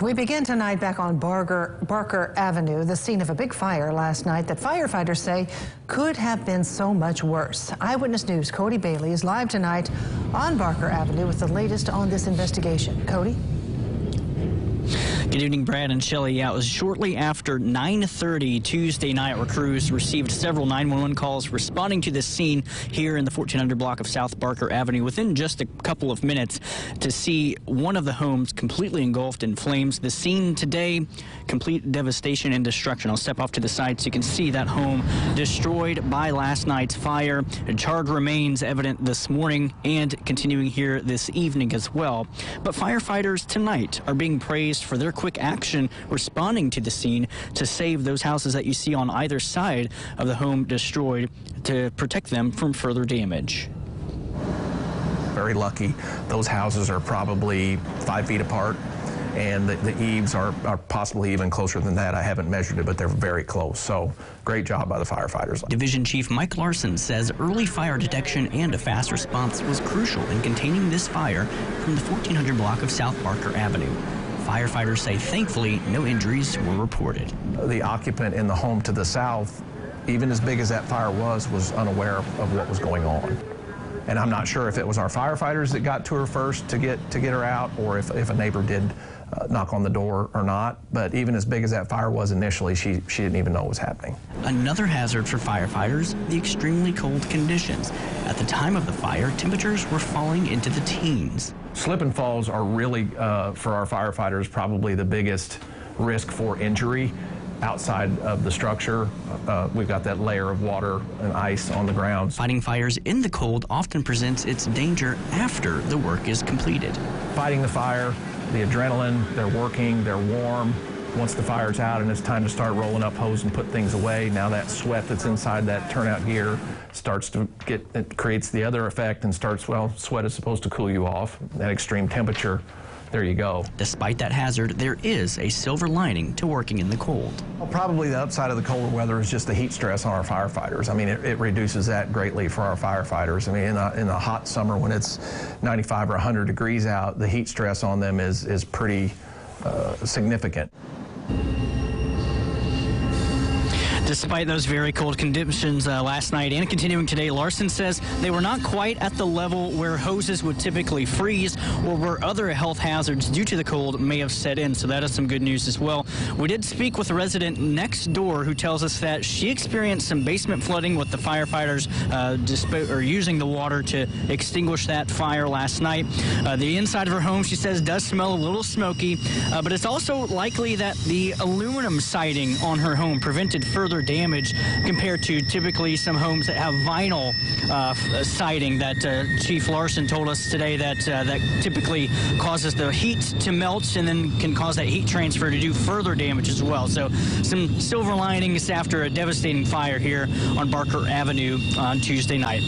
We begin tonight back on Barker Avenue, the scene of a big fire last night that firefighters say could have been so much worse. Eyewitness News' Cody Bailey is live tonight on Barker Avenue with the latest on this investigation. Cody? Good evening, Brad and Shelley. Yeah, it was shortly after 9:30 Tuesday night where crews received several 911 calls responding to this scene here in the 1400 block of South Barker Avenue within just a couple of minutes to see one of the homes completely engulfed in flames. The scene today, complete devastation and destruction. I'll step off to the side so you can see that home destroyed by last night's fire. A charred remains evident this morning and continuing here this evening as well. But firefighters tonight are being praised for their quick action responding to the scene to save those houses that you see on either side of the home destroyed to protect them from further damage. Very lucky. Those houses are probably 5 feet apart, and the eaves are possibly even closer than that. I haven't measured it, but they're very close. So great job by the firefighters. Division Chief Mike Larson says early fire detection and a fast response was crucial in containing this fire from the 1400 block of South Barker Avenue. Firefighters say thankfully no injuries were reported. The occupant in the home to the south, even as big as that fire was unaware of what was going on. And I'm not sure if it was our firefighters that got to her first to get her out, or if a neighbor did knock on the door or not. But even as big as that fire was initially, she didn't even know what was happening. Another hazard for firefighters, the extremely cold conditions. At the time of the fire, temperatures were falling into the teens. Slip and falls are really, for our firefighters, probably the biggest risk for injury. Outside of the structure, we've got that layer of water and ice on the ground. Fighting fires in the cold often presents its danger after the work is completed. Fighting the fire, the adrenaline, they're working, they're warm. Once the fire's out and it's time to start rolling up hose and put things away, now that sweat that's inside that turnout gear starts to get, it creates the other effect and starts, well, sweat is supposed to cool you off. That extreme temperature, there you go. Despite that hazard, there is a silver lining to working in the cold. Well, probably the upside of the colder weather is just the heat stress on our firefighters. I mean, it reduces that greatly for our firefighters. I mean, in a hot summer when it's 95 or 100 degrees out, the heat stress on them is pretty significant. Despite those very cold conditions last night and continuing today, Larson says they were not quite at the level where hoses would typically freeze or where other health hazards due to the cold may have set in. So that is some good news as well. We did speak with a resident next door who tells us that she experienced some basement flooding with the firefighters using the water to extinguish that fire last night. The inside of her home, she says, does smell a little smoky, but it's also likely that the aluminum siding on her home prevented further damage compared to typically some homes that have vinyl siding that Chief Larson told us today that typically causes the heat to melt and then can cause that heat transfer to do further damage as well. So some silver linings after a devastating fire here on Barker Avenue on Tuesday night.